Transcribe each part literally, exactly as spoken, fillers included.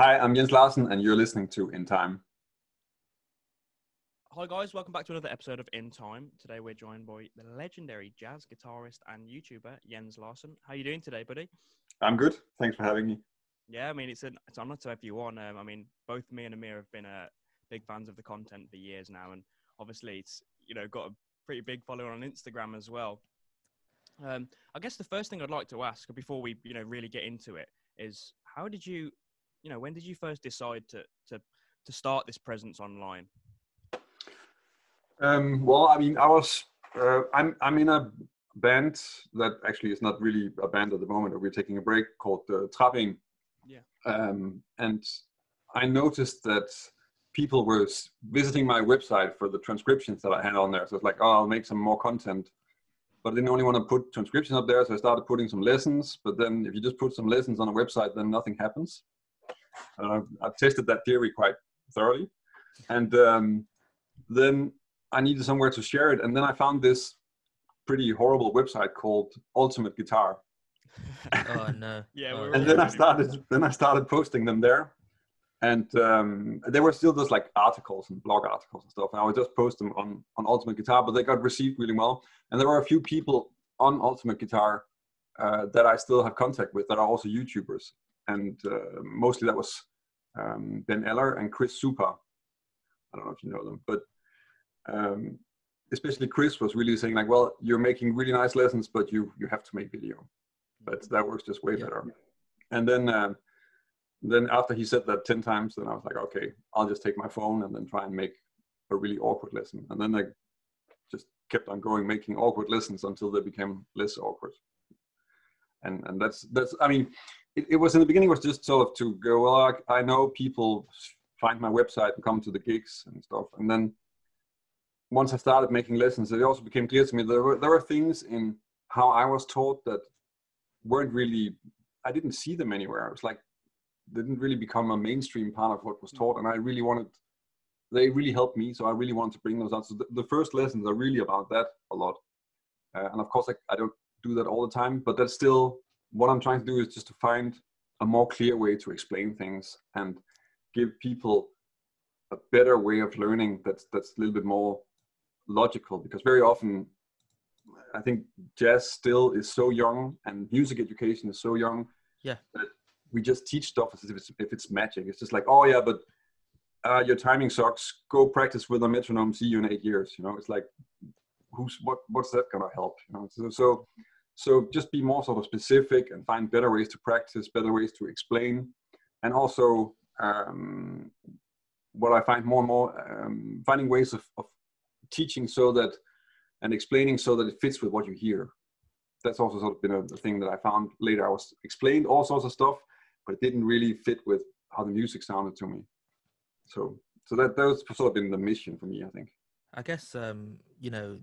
Hi, I'm Jens Larsen, and you're listening to In Time. Hi guys, welcome back to another episode of In Time. Today we're joined by the legendary jazz guitarist and YouTuber, Jens Larsen. How are you doing today, buddy? I'm good. Thanks for having me. Yeah, I mean, it's an it's, I'm not to have you on. Um, I mean, both me and Amir have been uh, big fans of the content for years now, and obviously it's, you know, got a pretty big following on Instagram as well. Um, I guess the first thing I'd like to ask before we, you know, really get into it is how did you, you know, when did you first decide to to, to start this presence online? Um, well, I mean, I was, uh, I'm, I'm in a band that actually is not really a band at the moment. We're taking a break called uh, Træben. Yeah. Um, and I noticed that people were visiting my website for the transcriptions that I had on there. So it's like, oh, I'll make some more content. But I didn't only want to put transcriptions up there. So I started putting some lessons. But then if you just put some lessons on a website, then nothing happens. And I've, I've tested that theory quite thoroughly. And um, then I needed somewhere to share it. And then I found this pretty horrible website called Ultimate Guitar. Oh no. Yeah. Oh, and then I started, then I started posting them there, and um, they were still just like articles and blog articles and stuff. And I would just post them on, on Ultimate Guitar, but they got received really well. And there were a few people on Ultimate Guitar uh, that I still have contact with that are also YouTubers. And uh, mostly that was um, Ben Eller and Chris Zuber. I don't know if you know them, but Um, especially Chris was really saying like, well, you're making really nice lessons, but you you have to make video. But that works just way yeah. better. And then um, then after he said that ten times, then I was like, okay, I'll just take my phone and then try and make a really awkward lesson. And then I just kept on going, making awkward lessons until they became less awkward. And and that's, that's I mean, it, it was in the beginning was just sort of to go, well, I, I know people find my website and come to the gigs and stuff. And then once I started making lessons, it also became clear to me there were there were things in how I was taught that weren't really, I didn't see them anywhere. It was like, didn't really become a mainstream part of what was taught. And I really wanted, they really helped me. So I really wanted to bring those out. So the, the first lessons are really about that a lot. Uh, and of course, I, I don't do that all the time, but that's still, what I'm trying to do is just to find a more clear way to explain things and give people a better way of learning that's that's a little bit more logical, because very often I think jazz still is so young and music education is so young yeah that we just teach stuff as if it's, if it's magic. It's just like, oh yeah, but uh your timing sucks, go practice with a metronome, see you in eight years, you know. It's like, who's what what's that gonna help, you know? So so so just be more sort of specific and find better ways to practice, better ways to explain. And also um what I find more and more um finding ways of, of teaching so that and explaining so that it fits with what you hear. That's also sort of been a, a thing that I found later. I was explained all sorts of stuff, but it didn't really fit with how the music sounded to me. So, so that that was sort of been the mission for me, I think. I guess um, you know,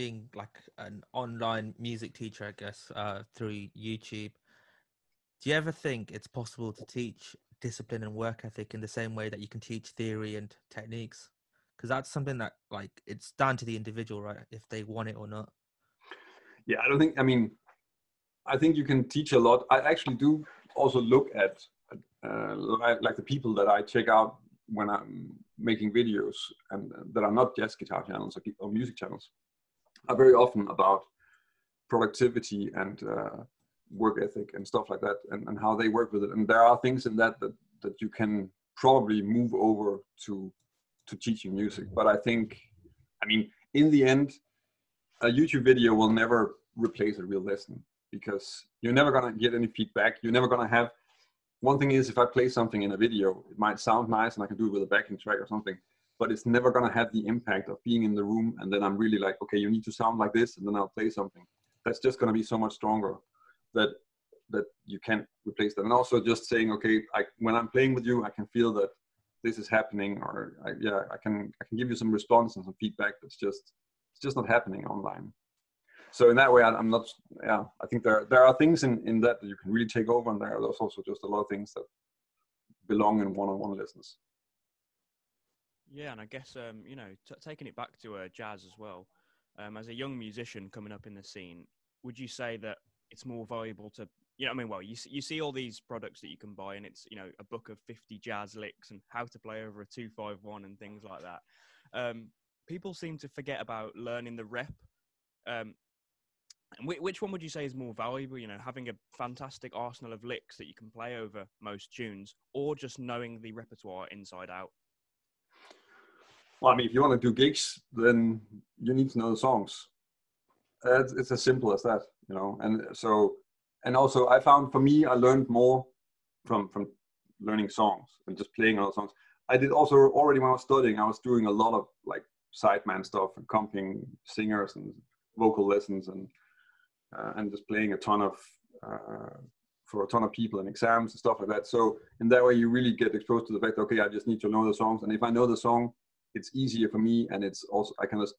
being like an online music teacher, I guess uh, through YouTube. Do you ever think it's possible to teach discipline and work ethic in the same way that you can teach theory and techniques? Because that's something that, like, it's down to the individual, right? If they want it or not. Yeah, I don't think, I mean, I think you can teach a lot. I actually do also look at, uh, like, the people that I check out when I'm making videos and uh, that are not jazz guitar channels or, or music channels, are very often about productivity and uh, work ethic and stuff like that, and, and how they work with it. And there are things in that that, that you can probably move over to to teaching music. But I think, I mean, in the end, a YouTube video will never replace a real lesson, because you're never going to get any feedback. You're never going to have, one thing is, if I play something in a video, it might sound nice and I can do it with a backing track or something, but it's never going to have the impact of being in the room. And then I'm really like, okay, you need to sound like this. And then I'll play something that's just going to be so much stronger that, that you can't replace that. And also just saying, okay, I, when I'm playing with you, I can feel that this is happening, or I, yeah, I can I can give you some response and some feedback that's just it's just not happening online. So in that way, I, I'm not. Yeah, I think there there are things in, in that that you can really take over, and there are also just a lot of things that belong in one-on-one lessons. Yeah, and I guess um, you know, t- taking it back to uh, jazz as well. Um, as a young musician coming up in the scene, would you say that it's more valuable to you know what I mean? Well, you you see all these products that you can buy, and it's, you know, a book of fifty jazz licks and how to play over a two five one and things like that. Um, people seem to forget about learning the rep. Um, and w- which one would you say is more valuable? You know, having a fantastic arsenal of licks that you can play over most tunes, or just knowing the repertoire inside out? Well, I mean, if you want to do gigs, then you need to know the songs. Uh, it's, it's as simple as that, you know. And so, and also, I found for me, I learned more from from learning songs and just playing all the songs. I did also already when I was studying, I was doing a lot of like sideman stuff, accompanying singers and vocal lessons, and uh, and just playing a ton of uh, for a ton of people and exams and stuff like that. So in that way, you really get exposed to the fact, okay, I just need to know the songs, and if I know the song, it's easier for me, and it's also I can just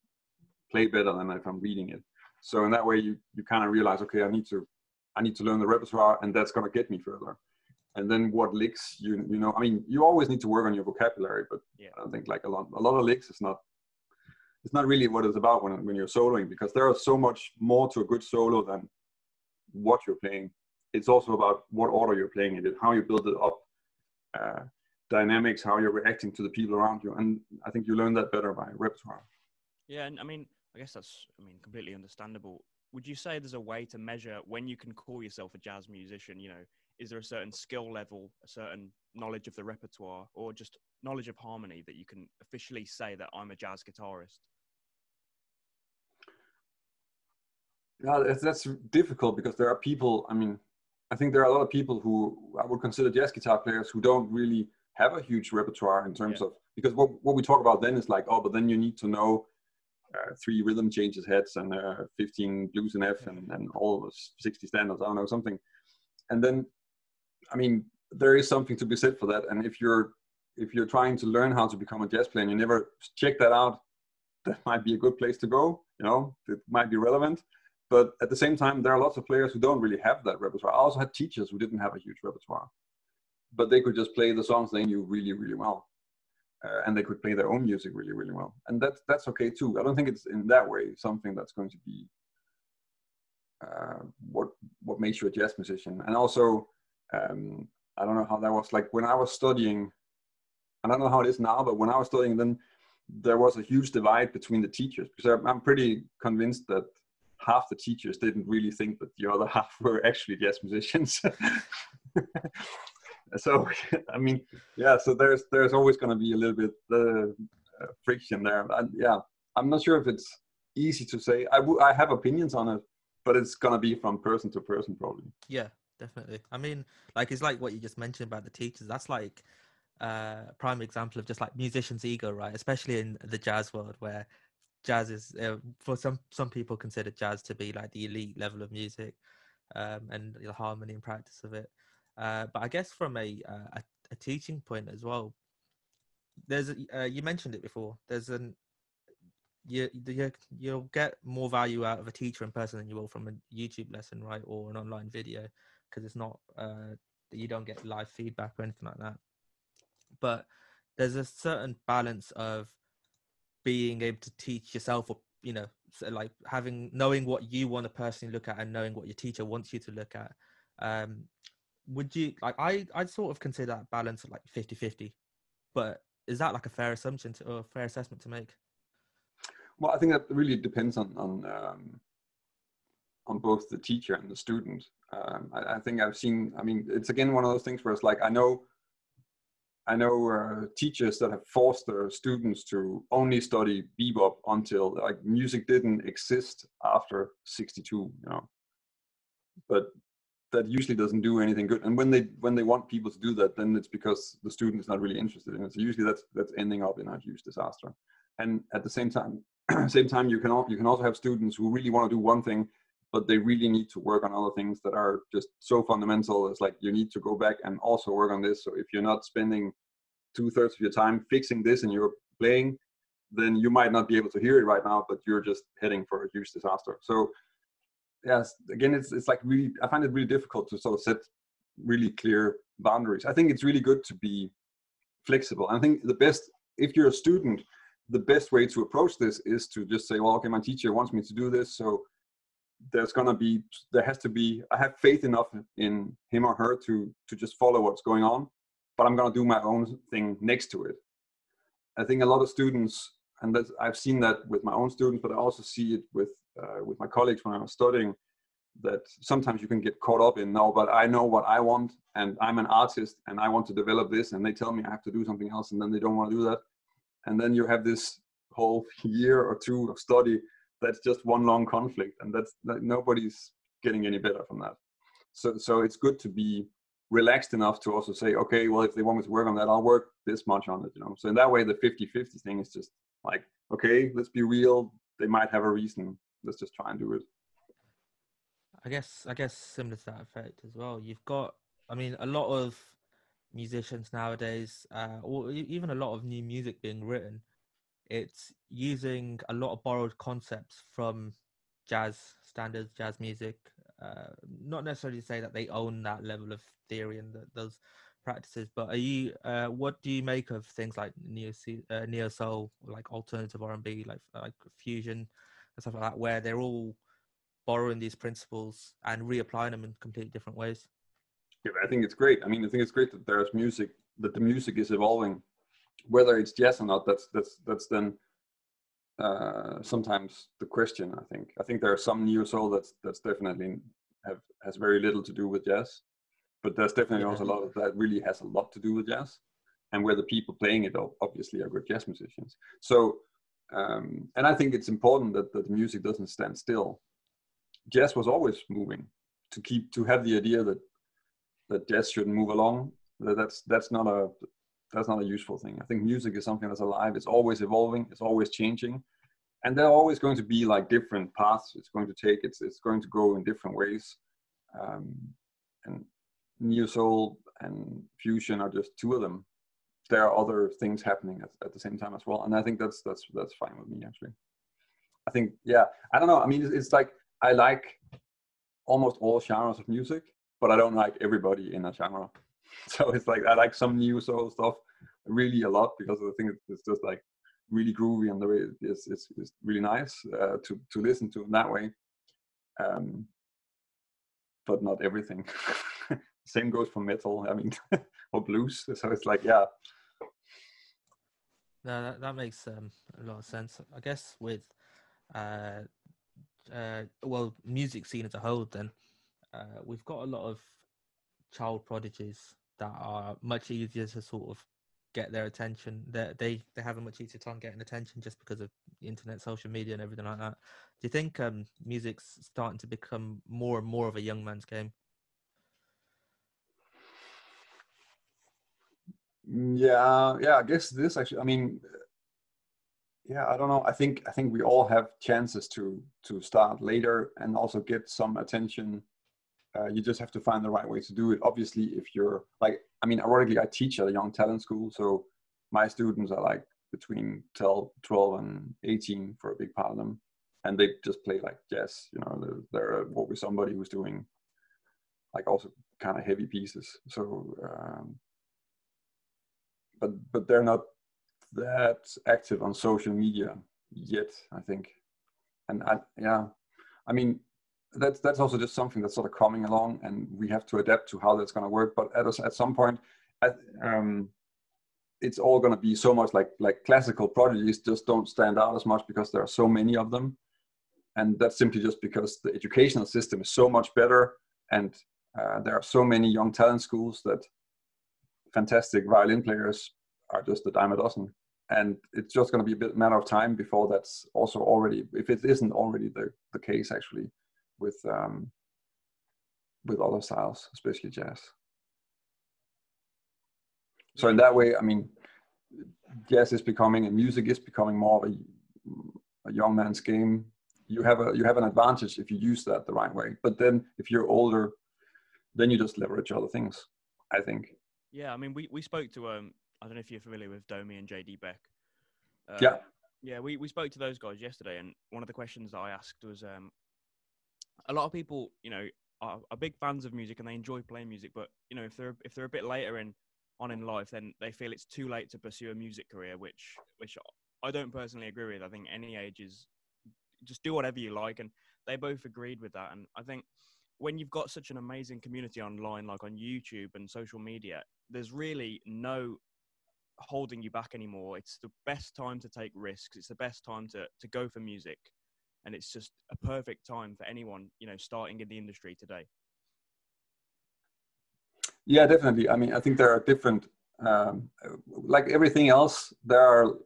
play better than if I'm reading it. So in that way, you you kind of realize, okay, I need to I need to learn the repertoire, and that's gonna get me further. And then what licks, you you know, I mean, you always need to work on your vocabulary, but yeah. I think like a lot a lot of licks is not it's not really what it's about when when you're soloing, because there is so much more to a good solo than what you're playing. It's also about what order you're playing it in, how you build it up. Uh, dynamics, how you're reacting to the people around you, and I think you learn that better by repertoire. Yeah, and I mean, I guess that's, I mean, completely understandable. Would you say there's a way to measure when you can call yourself a jazz musician? You know, is there a certain skill level, a certain knowledge of the repertoire, or just knowledge of harmony that you can officially say that I'm a jazz guitarist? Yeah, that's difficult because there are people, I mean, I think there are a lot of people who I would consider jazz guitar players who don't really have a huge repertoire in terms yeah. of, because what, what we talk about then is like, oh, but then you need to know uh, three rhythm changes heads and uh, fifteen blues and F yeah. and, and all of sixty standards, I don't know, something. And then, I mean, there is something to be said for that. And if you're, if you're trying to learn how to become a jazz player and you never check that out, that might be a good place to go, you know, it might be relevant. But at the same time, there are lots of players who don't really have that repertoire. I also had teachers who didn't have a huge repertoire, but they could just play the songs they knew really, really well. Uh, and they could play their own music really, really well. And that's, that's okay too. I don't think it's in that way something that's going to be uh, what what makes you a jazz musician. And also, um, I don't know how that was like when I was studying, I don't know how it is now, but when I was studying then, there was a huge divide between the teachers, because I'm pretty convinced that half the teachers didn't really think that the other half were actually jazz musicians. So, I mean, yeah, so there's there's always going to be a little bit of uh, friction there. I, yeah, I'm not sure if it's easy to say. I, w- I have opinions on it, but it's going to be from person to person probably. Yeah, definitely. I mean, like, it's like what you just mentioned about the teachers. That's like uh, a prime example of just like musician's ego, right? Especially in the jazz world where jazz is, uh, for some, some people consider jazz to be like the elite level of music um, and the harmony and practice of it. Uh, but I guess from a, uh, a a teaching point as well, there's a, uh, you mentioned it before. There's an you you you'll get more value out of a teacher in person than you will from a YouTube lesson, right, or an online video, because it's not uh, you don't get live feedback or anything like that. But there's a certain balance of being able to teach yourself, or you know, like having knowing what you want to personally look at and knowing what your teacher wants you to look at. Um, Would you like I I sort of consider that balance like fifty-fifty, but is that like a fair assumption to, or a fair assessment to make? Well, I think that really depends on on um, on both the teacher and the student. Um, I, I think I've seen. I mean, it's again one of those things where it's like I know I know uh, teachers that have forced their students to only study bebop until like music didn't exist after sixty-two, you know, but that usually doesn't do anything good. And when they when they want people to do that, then it's because the student is not really interested in it. So usually that's that's ending up in a huge disaster. And at the same time, same time you can all, you can also have students who really want to do one thing, but they really need to work on other things that are just so fundamental. It's like you need to go back and also work on this. So if you're not spending two thirds of your time fixing this and you're playing, then you might not be able to hear it right now, but you're just heading for a huge disaster. So yes, again, it's it's like really, I find it really difficult to sort of set really clear boundaries. I think it's really good to be flexible. I think the best, if you're a student, the best way to approach this is to just say, well, okay, my teacher wants me to do this, so there's gonna be, there has to be, I have faith enough in him or her to to just follow what's going on, but I'm gonna do my own thing next to it. I think a lot of students, and that's, I've seen that with my own students, but I also see it with uh, with my colleagues when I was studying, that sometimes you can get caught up in, no, but I know what I want, and I'm an artist, and I want to develop this, and they tell me I have to do something else, and then they don't want to do that. And then you have this whole year or two of study that's just one long conflict, and that's that nobody's getting any better from that. So, so it's good to be relaxed enough to also say, okay, well, if they want me to work on that, I'll work this much on it, you know. So in that way, the fifty-fifty thing is just like, okay, let's be real. They might have a reason. Let's just try and do it. I guess, I guess similar to that effect as well. You've got, I mean, a lot of musicians nowadays, uh, or even a lot of new music being written, it's using a lot of borrowed concepts from jazz standards, jazz music. Uh, not necessarily say that they own that level of theory and the, those practices, but are you? Uh, what do you make of things like neo uh, neo soul, like alternative R and B, like like fusion and stuff like that, where they're all borrowing these principles and reapplying them in completely different ways? Yeah, I think it's great. I mean, I think it's great that there's music, that the music is evolving, whether it's jazz or not. That's that's that's then uh, sometimes the question. I think I think there are some neo soul that's that's definitely have has very little to do with jazz, but there's definitely yeah. also a lot of that really has a lot to do with jazz, and where the people playing it obviously are good jazz musicians. So, um, and I think it's important that, that the music doesn't stand still. Jazz was always moving. To keep to have the idea that that jazz shouldn't move along, that that's that's not a that's not a useful thing. I think music is something that's alive. It's always evolving. It's always changing, and there are always going to be like different paths it's going to take. It's it's going to go in different ways, um, and neo soul and fusion are just two of them. There are other things happening at, at the same time as well, and I think that's that's that's fine with me actually. I think yeah. I don't know. I mean, it's, it's like. I like almost all genres of music, but I don't like everybody in a genre. So it's like, I like some new soul stuff really a lot because of the thing, it's just like really groovy and the way it's, it's, it's really nice uh, to, to listen to in that way. Um, but not everything. Same goes for metal, I mean, or blues. So it's like, yeah. No, that, that makes um, a lot of sense. I guess with, uh, uh well music scene as a whole then uh we've got a lot of child prodigies that are much easier to sort of get their attention. They're, they they have a much easier time getting attention just because of the internet, social media and everything like that. Do you think um music's starting to become more and more of a young man's game? Yeah yeah I guess this actually, I mean yeah, I don't know. I think I think we all have chances to to start later and also get some attention. Uh, you just have to find the right way to do it. Obviously, if you're like, I mean, ironically, I teach at a young talent school, so my students are like between twelve and eighteen for a big part of them, and they just play like jazz. You know, they're, they're what with somebody who's doing like also kind of heavy pieces. So, um, but but they're not that active on social media yet, I think. And I, yeah, I mean, that's that's also just something that's sort of coming along, and we have to adapt to how that's going to work. But at a, at some point, at, um, it's all going to be so much like like classical prodigies just don't stand out as much because there are so many of them, and that's simply just because the educational system is so much better, and uh, there are so many young talent schools that fantastic violin players are just a dime a dozen. And it's just going to be a bit matter of time before that's also already, if it isn't already the, the case actually with um, with other styles, especially jazz. So in that way, I mean, jazz is becoming and music is becoming more of a, a young man's game. You have a you have an advantage if you use that the right way. But then if you're older, then you just leverage other things, I think. Yeah, I mean, we, we spoke to, um, I don't know if you're familiar with Domi and J D Beck. Uh, yeah. Yeah, we, we spoke to those guys yesterday, and one of the questions that I asked was, um, a lot of people, you know, are, are big fans of music and they enjoy playing music, but, you know, if they're if they're a bit later in on in life, then they feel it's too late to pursue a music career, which which I don't personally agree with. I think any age is, just do whatever you like, and they both agreed with that. And I think when you've got such an amazing community online, like on YouTube and social media, there's really no holding you back anymore. It's the best time to take risks. It's the best time to to go for music. And it's just a perfect time for anyone, you know, starting in the industry today. Yeah, definitely. I mean, I think there are different, um, like everything else, there are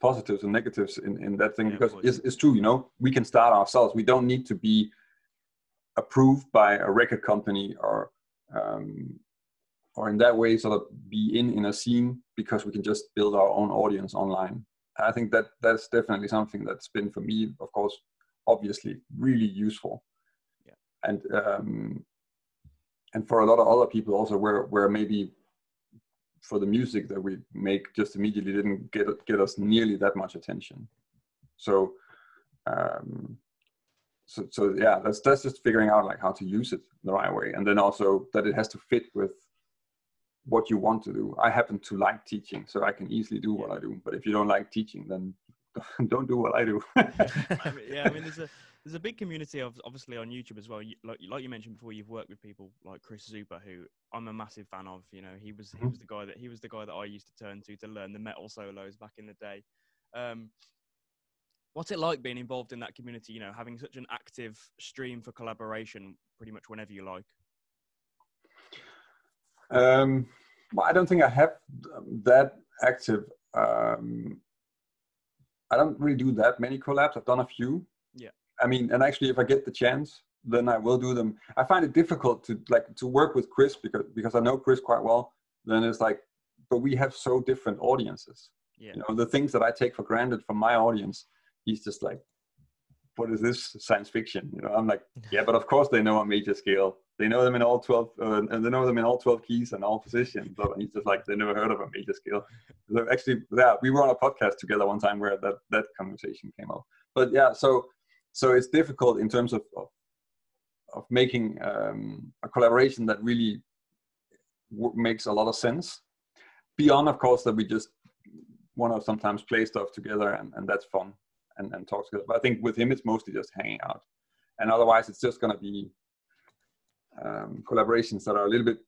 positives and negatives in, in that thing, yeah, because it's, it's true, you know, we can start ourselves. We don't need to be approved by a record company or, um, or in that way sort of be in, in a scene, because we can just build our own audience online. I think that that's definitely something that's been for me, of course, obviously really useful. Yeah. And, um, and for a lot of other people also, where, where maybe for the music that we make just immediately didn't get, get us nearly that much attention. So, um, so, so yeah, that's, that's just figuring out like how to use it the right way. And then also that it has to fit with what you want to do. I happen to like teaching, so I can easily do what I do. But if you don't like teaching, then don't do what I do. I mean, yeah, I mean, there's a there's a big community of obviously on YouTube as well. You, like like you mentioned before, you've worked with people like Chris Zuber, who I'm a massive fan of. You know, he was mm-hmm. he was the guy that he was the guy that I used to turn to to learn the metal solos back in the day. Um, what's it like being involved in that community? You know, having such an active stream for collaboration, pretty much whenever you like. Um, well, I don't think I have that active, um, I don't really do that many collabs. I've done a few. Yeah. I mean, and actually if I get the chance, then I will do them. I find it difficult to like, to work with Chris because, because I know Chris quite well. Then it's like, but we have so different audiences. Yeah. You know, the things that I take for granted from my audience, he's just like, what is this science fiction? You know, I'm like, yeah, but of course they know a major scale. They know them in all twelve, uh, and they know them in all twelve keys and all positions. So he's just like, they never heard of a major scale. So actually, yeah, we were on a podcast together one time where that that conversation came up. But yeah, so so it's difficult in terms of of, of making um, a collaboration that really w- makes a lot of sense. Beyond, of course, that we just want to sometimes play stuff together, and, and that's fun. And, and talk together. But I think with him, it's mostly just hanging out. And otherwise, it's just going to be um, collaborations that are a little bit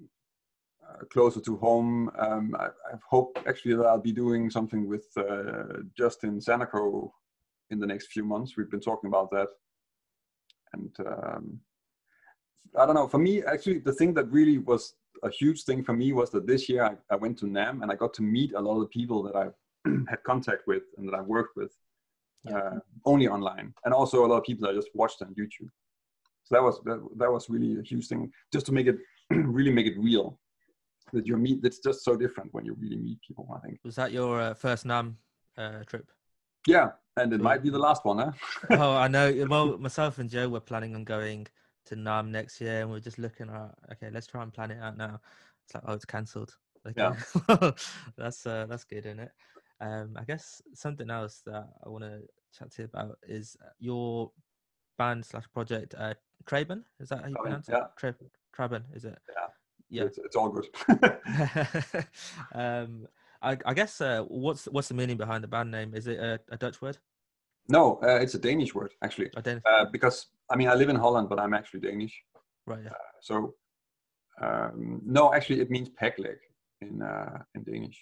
uh, closer to home. Um, I, I hope actually that I'll be doing something with uh, Justin Saneco in the next few months. We've been talking about that. And um, I don't know, for me, actually, the thing that really was a huge thing for me was that this year I, I went to NAMM and I got to meet a lot of the people that I had contact with and that I worked with. Yeah. Uh, only online, and also a lot of people that I just watched on YouTube. So that was that, that was really a huge thing, just to make it really make it real. That you meet, it's just so different when you really meet people. I think. Was that your uh, first NAMM uh, trip? Yeah, and it yeah. might be the last one, huh? Oh, I know. Well, myself and Joe were planning on going to NAMM next year, and we we're just looking at okay, let's try and plan it out now. It's like, oh, it's cancelled. Okay. Yeah, that's uh, that's good, isn't it? Um, I guess something else that I want to chat to you about is your band slash project, uh, Træben. Is that how you Træben, pronounce yeah. it? Træben, is it? Yeah. Yeah. It's, it's all good. um, I, I guess uh, what's what's the meaning behind the band name? Is it a, a Dutch word? No, uh, it's a Danish word actually. Oh, Danish. Uh, because I mean, I live in Holland, but I'm actually Danish. Right. Yeah. Uh, so um, no, actually, it means peg leg in uh, in Danish.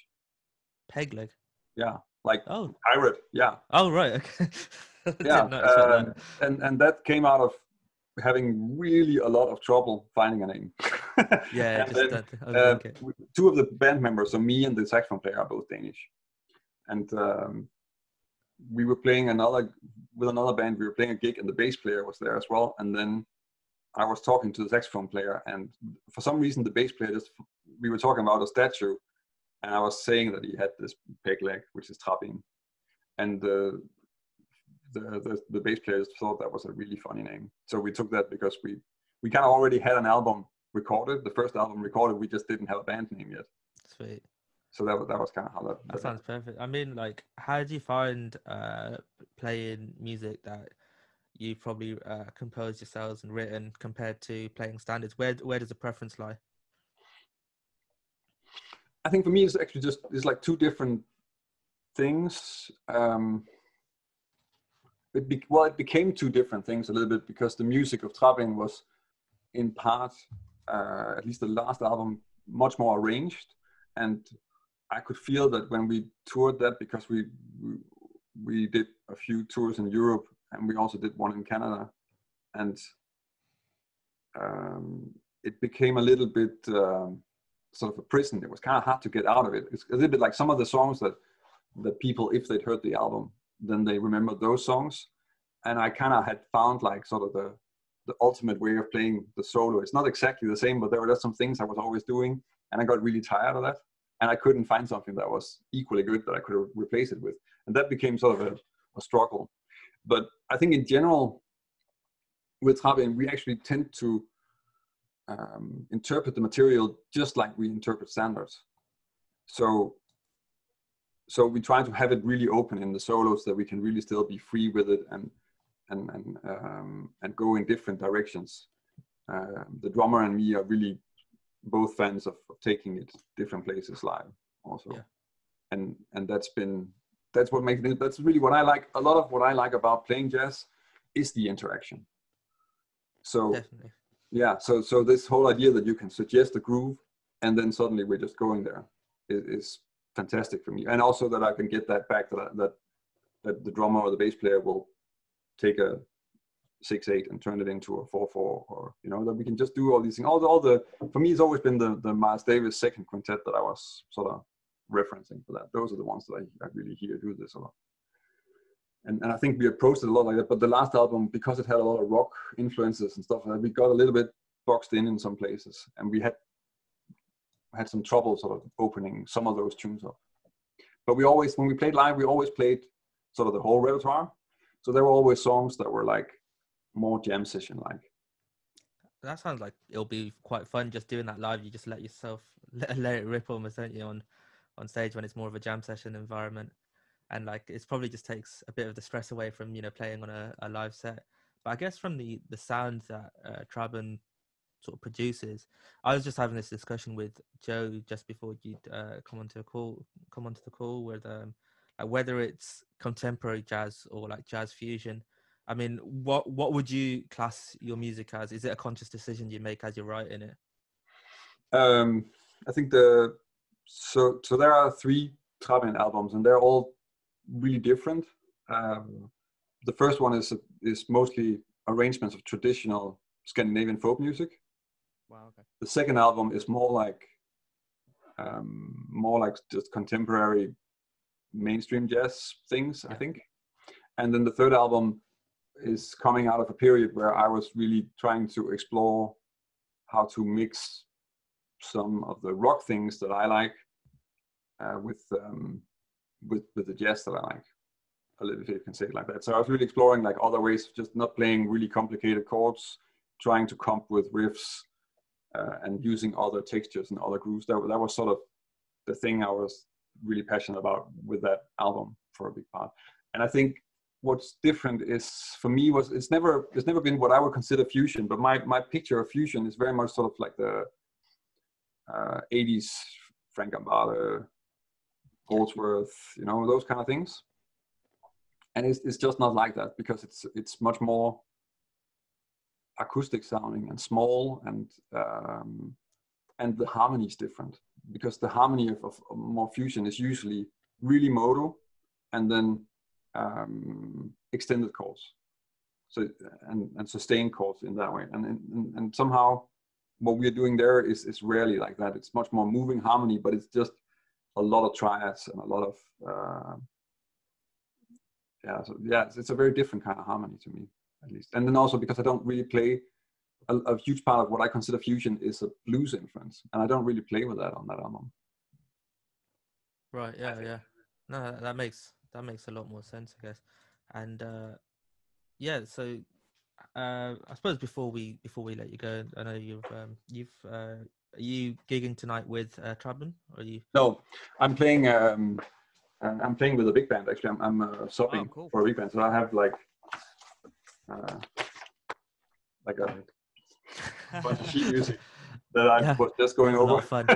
Peg leg. Yeah, like oh. pirate. Yeah. Oh right. Okay. yeah, um, and and that came out of having really a lot of trouble finding a name. yeah. Just then, that. Uh, okay. Two of the band members, so me and the saxophone player, are both Danish, and um, we were playing another with another band. We were playing a gig, and the bass player was there as well. And then I was talking to the saxophone player, and for some reason, the bass player just we were talking about a statue. And I was saying that he had this peg leg, which is trapping. And the, the the the bass players thought that was a really funny name. So we took that because we, we kind of already had an album recorded, the first album recorded, we just didn't have a band name yet. Sweet. So that, that was kind of how that... That, that sounds happened. Perfect. I mean, like, how do you find uh, playing music that you probably uh, composed yourselves and written compared to playing standards? Where Where does the preference lie? I think for me, it's actually just, it's like two different things. Um, it be, well, it became two different things a little bit, because the music of Træben was in part, uh, at least the last album, much more arranged. And I could feel that when we toured that, because we we, we did a few tours in Europe, and we also did one in Canada, and um, it became a little bit um, sort of a prison. It was kind of hard to get out of it. It's a little bit like some of the songs that the people, if they'd heard the album, then they remembered those songs. And I kind of had found like sort of the, the ultimate way of playing the solo. It's not exactly the same, but there were just some things I was always doing, and I got really tired of that. And I couldn't find something that was equally good that I could re- replace it with. And that became sort of a, a struggle. But I think in general, with Træben, we actually tend to um, interpret the material just like we interpret standards. So, so we try to have it really open in the solos, that we can really still be free with it and and and um, and go in different directions. Uh, the drummer and me are really both fans of, of taking it different places live also. Yeah. And and that's been, that's what makes it, that's really what I like. A lot of what I like about playing jazz is the interaction. So, definitely. yeah, so so this whole idea that you can suggest a groove and then suddenly we're just going there is, is fantastic for me. And also that I can get that back, that, I, that that the drummer or the bass player will take a six eight and turn it into a four four, or, you know, that we can just do all these things. All the, all the, for me, it's always been the, the Miles Davis second quintet that I was sort of referencing for that. Those are the ones that I, I really hear do this a lot. And, and I think we approached it a lot like that, but the last album, because it had a lot of rock influences and stuff, we got a little bit boxed in in some places, and we had had some trouble sort of opening some of those tunes up. But we always, when we played live, we always played sort of the whole repertoire. So there were always songs that were like more jam session like. That sounds like it'll be quite fun just doing that live. You just let yourself, let, let it rip almost, don't you, on, on stage when it's more of a jam session environment. And like, it's probably just takes a bit of the stress away from, you know, playing on a, a live set. But I guess from the, the sound that uh, Træben sort of produces, I was just having this discussion with Joe just before you'd uh, come onto a call, come onto the call with um, like whether it's contemporary jazz or like jazz fusion. I mean, what what would you class your music as? Is it a conscious decision you make as you're writing it? Um, I think the so so there are three Træben albums, and they're all really different. Um, the first one is is mostly arrangements of traditional Scandinavian folk music. Wow. Okay. The second album is more like um, more like just contemporary mainstream jazz things, yeah. I think. And then the third album is coming out of a period where I was really trying to explore how to mix some of the rock things that I like uh, with, um, with with the jazz that I like, a little bit, you can say it like that. So I was really exploring like other ways of just not playing really complicated chords, trying to come up with riffs uh, and using other textures and other grooves. That, that was sort of the thing I was really passionate about with that album for a big part. And I think what's different is, for me, was it's never it's never been what I would consider fusion, but my, my picture of fusion is very much sort of like the uh, eighties Frank Gambale, Holdsworth, you know, those kind of things. And it's it's just not like that, because it's it's much more acoustic sounding and small, and um, and the harmony is different, because the harmony of, of more fusion is usually really modal, and then Um, extended chords, so and, and sustained chords in that way, and and, and somehow what we're doing there is, is rarely like that. It's much more moving harmony, but it's just a lot of triads and a lot of uh, yeah, so yeah, it's, it's a very different kind of harmony to me, at least. And then also because I don't really play, a, a huge part of what I consider fusion is a blues influence, and I don't really play with that on that album. Right? Yeah, yeah. No, that, that makes. That makes a lot more sense, I guess. And uh, yeah, so uh, I suppose before we before we let you go, I know you've um, you've uh, are you gigging tonight with uh, Træben? Or are you? No, I'm playing. Um, I'm playing with a big band. Actually, I'm, I'm uh, subbing oh, cool. for a big band, so I have like uh, like a bunch of sheet music that I was yeah. just going That's over. Fun.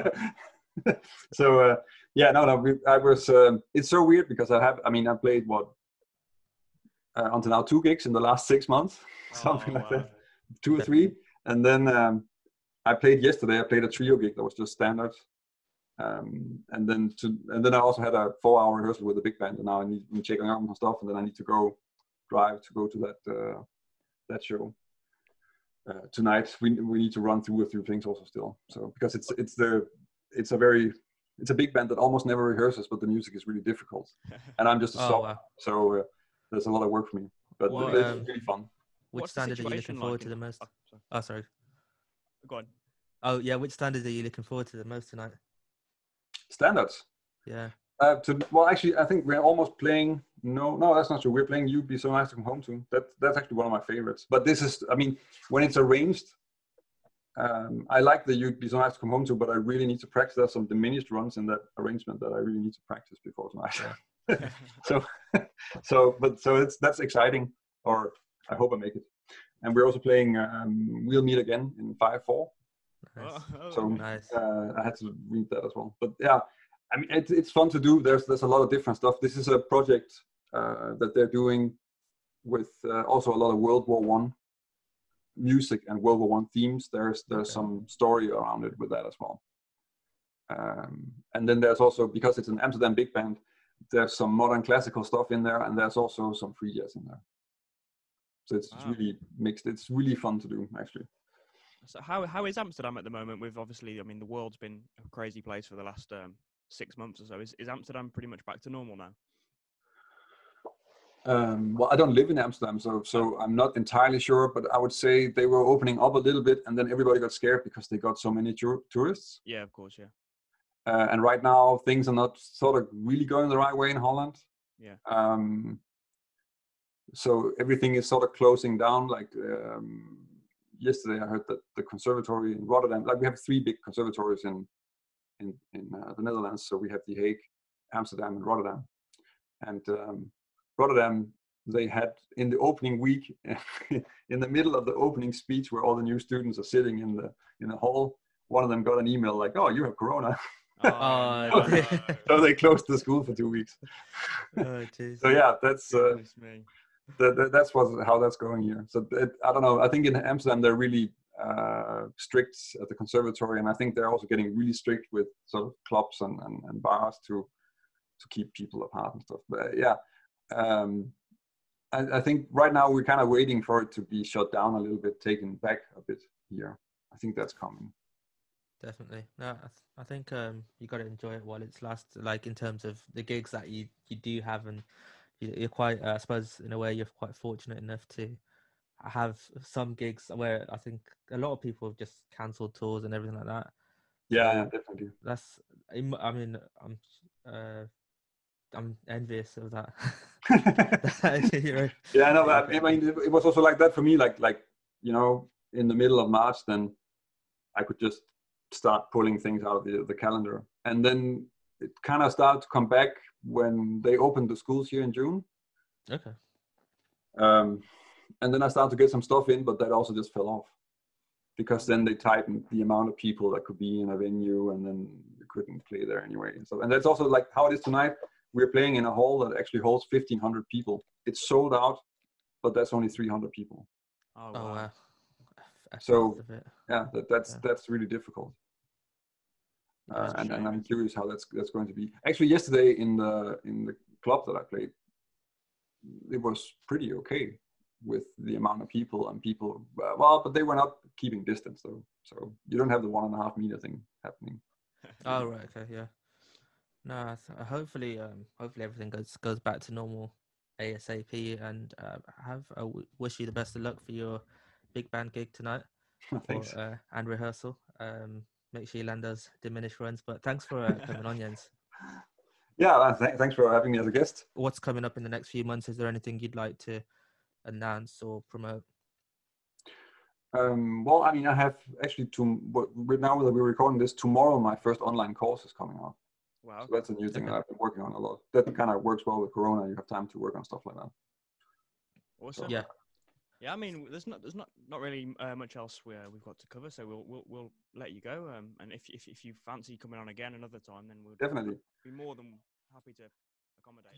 so. Uh, Yeah, no, no, I was, um, it's so weird because I have, I mean, I played what, uh, until now two gigs in the last six months, oh, something like wow. that, two or three. And then um, I played yesterday. I played a trio gig that was just standard. Um, and then to, and then I also had a four-hour rehearsal with the big band, and now I need I'm checking out and stuff, and then I need to go drive to go to that uh, that show uh, tonight. We we need to run through a few things also still, so because it's it's the it's a very it's a big band that almost never rehearses, but the music is really difficult, and I'm just a oh, solo, wow. so uh, there's a lot of work for me, but well, it's um, really fun. Which What's standard are you looking like forward in... to the most? Oh, sorry. oh, sorry. Go on. Oh yeah, which standards are you looking forward to the most tonight? Standards. Yeah. Uh, to, well, actually, I think we're almost playing. No, no, that's not true. We're playing "You'd Be So Nice to Come Home To." That that's actually one of my favorites. But this is, I mean, when it's arranged, um, I like the "You'd Be So Nice to Come Home To," but I really need to practice. There's some diminished runs in that arrangement that I really need to practice before tonight. so, so, but so it's that's exciting. Or I hope I make it. And we're also playing um, "We'll Meet Again" in five four. Nice. Oh, so nice. uh, I had to read that as well, but yeah, I mean it, it's fun to do. There's there's a lot of different stuff. This is a project uh, that they're doing with uh, also a lot of World War One music and World War One themes. There's there's okay. some story around it with that as well. Um, and then there's also, because it's an Amsterdam big band, there's some modern classical stuff in there, and there's also some free jazz in there. So it's wow. really mixed. It's really fun to do actually. So how how is Amsterdam at the moment? We've obviously, I mean, the world's been a crazy place for the last um, six months or so. Is is Amsterdam pretty much back to normal now? Um, well, I don't live in Amsterdam, so so I'm not entirely sure. But I would say they were opening up a little bit, and then everybody got scared because they got so many tur- tourists. Yeah, of course, yeah. Uh, and right now things are not sort of really going the right way in Holland. Yeah. Um. So everything is sort of closing down, like. Um, Yesterday, I heard that the conservatory in Rotterdam, like we have three big conservatories in in, in uh, the Netherlands. So we have The Hague, Amsterdam, and Rotterdam. And um, Rotterdam, they had in the opening week, in the middle of the opening speech, where all the new students are sitting in the in the hall, one of them got an email like, "Oh, you have corona." Oh, no. So they closed the school for two weeks. Oh, geez. So yeah, that's. Uh, That, that, that's what, how that's going here. So it, I don't know. I think in Amsterdam they're really uh, strict at the conservatory, and I think they're also getting really strict with sort of clubs and, and, and bars to to keep people apart and stuff. But uh, yeah, um, I, I think right now we're kind of waiting for it to be shut down a little bit, taken back a bit here. I think that's coming. Definitely. No, I, th- I think um, you got to enjoy it while it's last. Like in terms of the gigs that you, you do have and. You're quite, uh, I suppose, in a way, you're quite fortunate enough to have some gigs where I think a lot of people have just cancelled tours and everything like that. Yeah, yeah, definitely. That's, I mean, I'm, uh, I'm envious of that. Yeah, I know. But I mean, it was also like that for me. Like, like you know, in the middle of March, then I could just start pulling things out of the, the calendar, and then it kind of started to come back when they opened the schools here in June. Okay. Um, and then I started to get some stuff in, but that also just fell off because then they tightened the amount of people that could be in a venue, and then you couldn't play there anyway. So, and that's also like how it is tonight. We're playing in a hall that actually holds fifteen hundred people. It's sold out, but that's only three hundred people. Oh, wow. Oh, wow. So yeah, that, that's, yeah. that's really difficult. Uh, and, and I'm curious how that's that's going to be. Actually, yesterday in the in the club that I played, it was pretty okay with the amount of people and people. Uh, well, but they were not keeping distance though, so you don't have the one and a half meter thing happening. Oh right, okay, yeah. No, th- hopefully, um, hopefully everything goes goes back to normal ASAP. And uh, have I w- wish you the best of luck for your big band gig tonight. Thanks. Or, uh, and rehearsal. Um, Make sure you land those diminished runs. But thanks for uh, coming on, Jens. Yeah, th- thanks for having me as a guest. What's coming up in the next few months? Is there anything you'd like to announce or promote? Um, well, I mean, I have actually, to, right now that we're recording this, tomorrow my first online course is coming out. Wow. So that's a new thing okay. that I've been working on a lot. That kind of works well with Corona. You have time to work on stuff like that. Awesome. So, yeah. Yeah, I mean, there's not there's not not really uh, much else we uh, we've got to cover, so we'll we'll we'll let you go. Um, and if if if you fancy coming on again another time, then we'll definitely be more than happy to accommodate.